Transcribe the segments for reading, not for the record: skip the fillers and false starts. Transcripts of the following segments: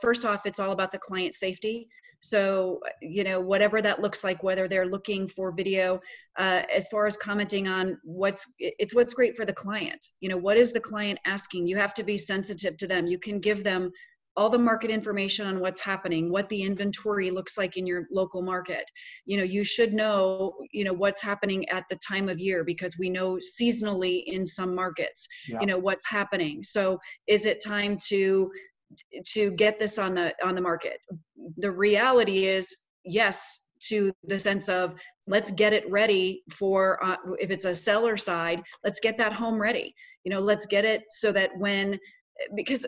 First off, it's all about the client safety. So, whatever that looks like, whether they're looking for video, as far as commenting on what's great for the client. What is the client asking? You have to be sensitive to them. You can give them all the market information on what's happening, what the inventory looks like in your local market. You should know, what's happening at the time of year, because we know seasonally in some markets, yeah, what's happening. So is it time to get this on the market? The reality is yes, to the sense of let's get it ready for, if it's a seller side, let's get that home ready. Let's get it so that because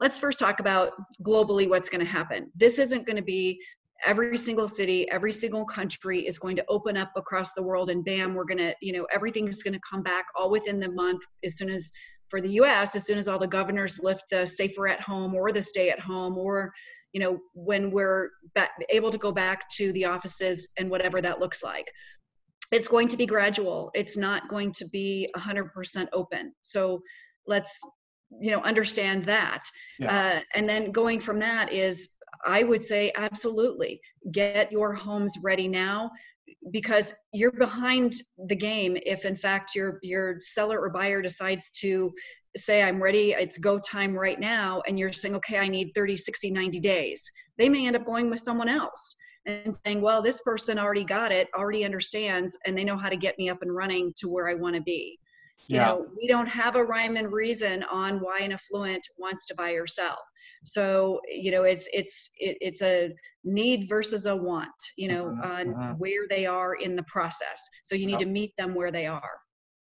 let's first talk about globally what's going to happen. This isn't going to be every single city, every single country is going to open up across the world and bam, we're going to, everything is going to come back all within the month. As soon as, for the US, as soon as all the governors lift the safer at home or the stay at home, or, when we're able to go back to the offices and whatever that looks like. It's going to be gradual. It's not going to be 100% open. So let's, understand that. Yeah. And then going from that is, I would say, absolutely get your homes ready now, because you're behind the game. If in fact your seller or buyer decides to say, I'm ready, it's go time right now. And you're saying, okay, I need 30, 60, 90 days. They may end up going with someone else and saying, well, this person already got it, already understands, and they know how to get me up and running to where I want to be. Yeah. We don't have a rhyme and reason on why an affluent wants to buy or sell. So, it's a need versus a want, on where they are in the process. So you need to meet them where they are.